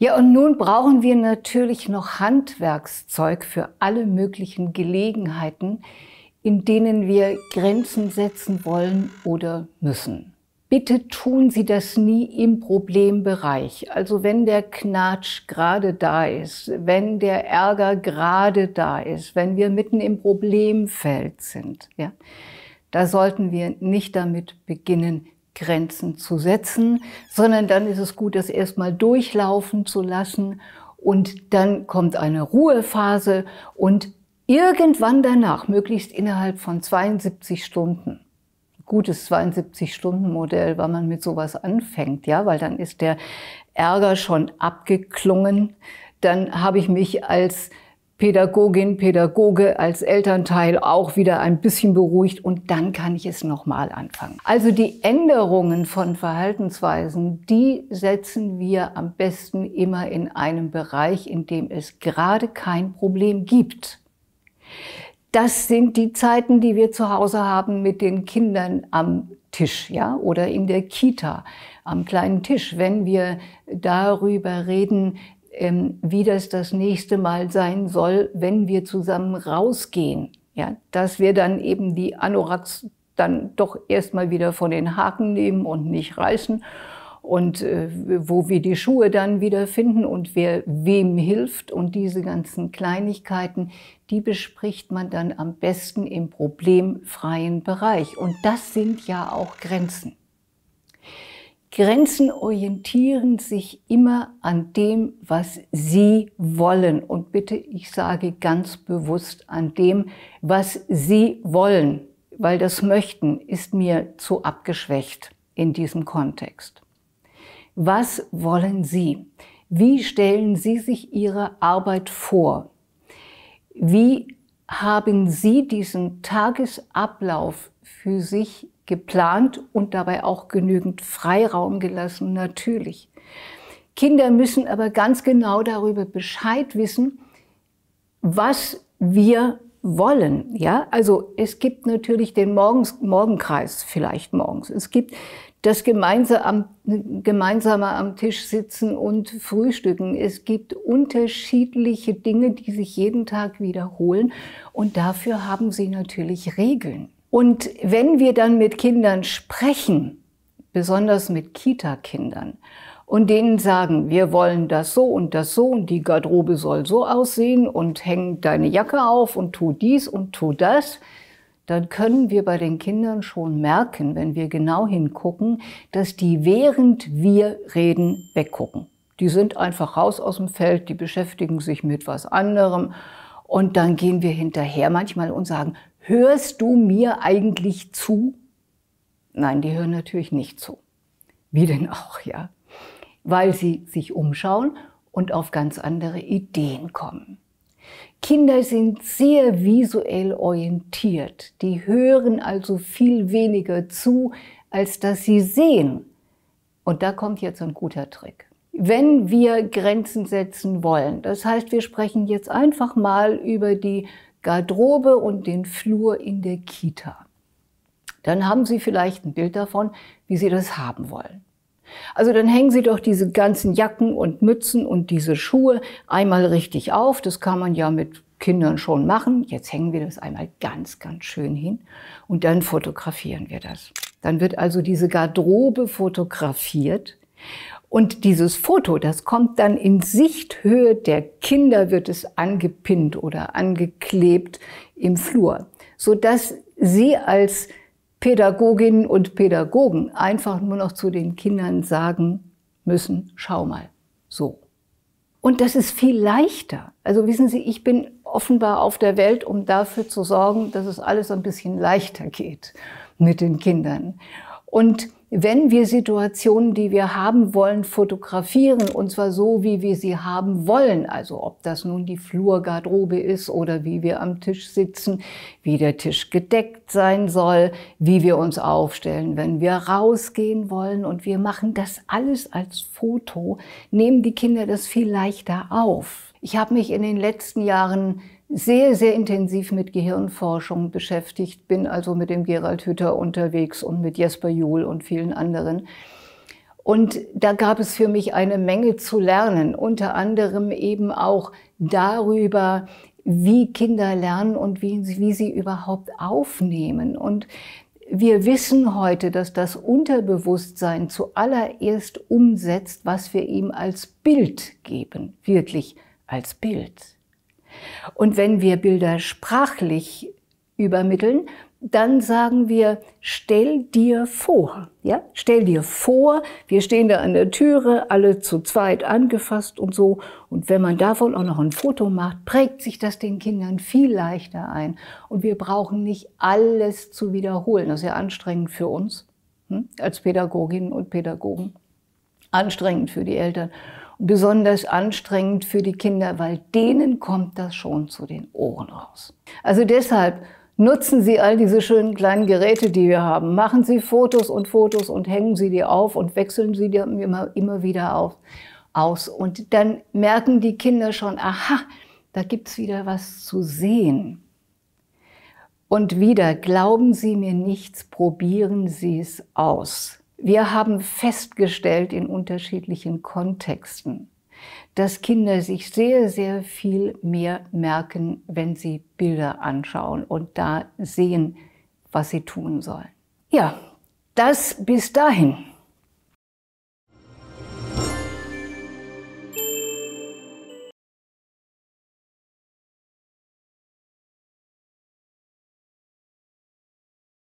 Ja, und nun brauchen wir natürlich noch Handwerkszeug für alle möglichen Gelegenheiten, in denen wir Grenzen setzen wollen oder müssen. Bitte tun Sie das nie im Problembereich. Also wenn der Knatsch gerade da ist, wenn der Ärger gerade da ist, wenn wir mitten im Problemfeld sind, ja, da sollten wir nicht damit beginnen, Grenzen zu setzen, sondern dann ist es gut, das erstmal durchlaufen zu lassen und dann kommt eine Ruhephase und irgendwann danach, möglichst innerhalb von 72 Stunden, gutes 72-Stunden-Modell, weil man mit sowas anfängt, ja, weil dann ist der Ärger schon abgeklungen. Dann habe ich mich als Pädagogin, Pädagoge, als Elternteil auch wieder ein bisschen beruhigt und dann kann ich es nochmal anfangen. Also die Änderungen von Verhaltensweisen, die setzen wir am besten immer in einem Bereich, in dem es gerade kein Problem gibt. Das sind die Zeiten, die wir zu Hause haben mit den Kindern am Tisch, ja, oder in der Kita am kleinen Tisch, wenn wir darüber reden, wie das nächste Mal sein soll, wenn wir zusammen rausgehen, ja, dass wir dann eben die Anoraks dann doch erstmal wieder von den Haken nehmen und nicht reißen und wo wir die Schuhe dann wieder finden und wer wem hilft und diese ganzen Kleinigkeiten, die bespricht man dann am besten im problemfreien Bereich. Und das sind ja auch Grenzen. Grenzen orientieren sich immer an dem, was Sie wollen. Und bitte, ich sage ganz bewusst an dem, was Sie wollen, weil das Möchten ist mir zu abgeschwächt in diesem Kontext. Was wollen Sie? Wie stellen Sie sich Ihre Arbeit vor? Wie haben Sie diesen Tagesablauf für sich geplant und dabei auch genügend Freiraum gelassen? Natürlich. Kinder müssen aber ganz genau darüber Bescheid wissen, was wir wollen. Ja? Also es gibt natürlich den Morgenkreis vielleicht morgens. Es gibt das gemeinsame am Tisch sitzen und frühstücken. Es gibt unterschiedliche Dinge, die sich jeden Tag wiederholen. Und dafür haben sie natürlich Regeln. Und wenn wir dann mit Kindern sprechen, besonders mit Kita-Kindern, und denen sagen, wir wollen das so und die Garderobe soll so aussehen und häng deine Jacke auf und tu dies und tu das, dann können wir bei den Kindern schon merken, wenn wir genau hingucken, dass die, während wir reden, weggucken. Die sind einfach raus aus dem Feld, die beschäftigen sich mit was anderem und dann gehen wir hinterher manchmal und sagen, hörst du mir eigentlich zu? Nein, die hören natürlich nicht zu. Wie denn auch, ja? Weil sie sich umschauen und auf ganz andere Ideen kommen. Kinder sind sehr visuell orientiert. Die hören also viel weniger zu, als dass sie sehen. Und da kommt jetzt ein guter Trick. Wenn wir Grenzen setzen wollen, das heißt, wir sprechen jetzt einfach mal über die Garderobe und den Flur in der Kita. Dann haben Sie vielleicht ein Bild davon, wie Sie das haben wollen. Also dann hängen Sie doch diese ganzen Jacken und Mützen und diese Schuhe einmal richtig auf. Das kann man ja mit Kindern schon machen. Jetzt hängen wir das einmal ganz, ganz schön hin und dann fotografieren wir das. Dann wird also diese Garderobe fotografiert und dieses Foto, das kommt dann in Sichthöhe der Kinder, wird es angepinnt oder angeklebt im Flur, sodass Sie als Pädagoginnen und Pädagogen einfach nur noch zu den Kindern sagen müssen, schau mal, so. Und das ist viel leichter. Also wissen Sie, ich bin offenbar auf der Welt, um dafür zu sorgen, dass es alles ein bisschen leichter geht mit den Kindern. Und wenn wir Situationen, die wir haben wollen, fotografieren, und zwar so, wie wir sie haben wollen, also ob das nun die Flurgarderobe ist oder wie wir am Tisch sitzen, wie der Tisch gedeckt sein soll, wie wir uns aufstellen, wenn wir rausgehen wollen, und wir machen das alles als Foto, nehmen die Kinder das viel leichter auf. Ich habe mich in den letzten Jahren sehr, sehr intensiv mit Gehirnforschung beschäftigt, bin also mit dem Gerald Hüther unterwegs und mit Jesper Juhl und vielen anderen. Und da gab es für mich eine Menge zu lernen, unter anderem eben auch darüber, wie Kinder lernen und wie sie überhaupt aufnehmen. Und wir wissen heute, dass das Unterbewusstsein zuallererst umsetzt, was wir ihm als Bild geben, wirklich als Bild. Und wenn wir Bilder sprachlich übermitteln, dann sagen wir, stell dir vor, ja? Stell dir vor, wir stehen da an der Türe, alle zu zweit angefasst und so. Und wenn man davon auch noch ein Foto macht, prägt sich das den Kindern viel leichter ein. Und wir brauchen nicht alles zu wiederholen. Das ist ja anstrengend für uns, als Pädagoginnen und Pädagogen. Anstrengend für die Eltern. Und besonders anstrengend für die Kinder, weil denen kommt das schon zu den Ohren raus. Also deshalb, nutzen Sie all diese schönen kleinen Geräte, die wir haben. Machen Sie Fotos und hängen Sie die auf und wechseln Sie die immer wieder aus. Und dann merken die Kinder schon, aha, da gibt's wieder was zu sehen. Und wieder, glauben Sie mir nichts, probieren Sie es aus. Wir haben festgestellt in unterschiedlichen Kontexten, dass Kinder sich sehr, sehr viel mehr merken, wenn sie Bilder anschauen und da sehen, was sie tun sollen. Ja, das bis dahin.